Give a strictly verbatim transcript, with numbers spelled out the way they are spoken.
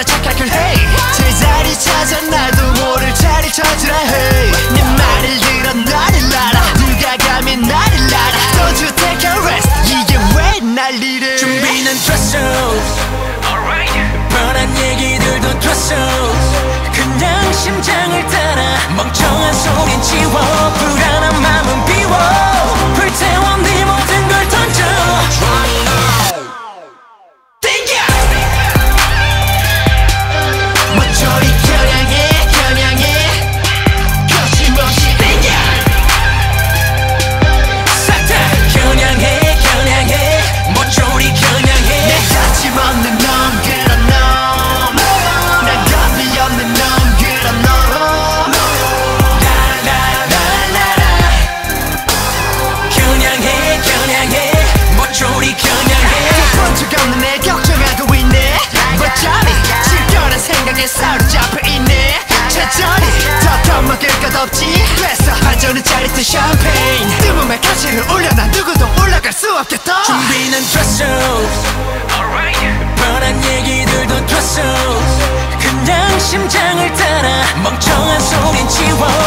다 착각을 해. 제자리 찾아 나도 모를 자리 찾으라 해. 내 말을 들어 나를 알아. 누가 감히 나를 알아. Don't you take a rest. 이게 왜 난리래. 준비는 됐어. Alright. 뻔한 얘기들도 됐어. 그냥 심장을 따라 멍청한 속엔 지워. 불안한 마음은 비워. 불태워 네 모든 걸 던져. 샴페인 뜨문에 가시를 올려놔. 누구도 올라갈 수 없겠다. 준비는 됐어. Alright. 뻔한 얘기들도 됐어. 그냥 심장을 따라 멍청한 소린 지워.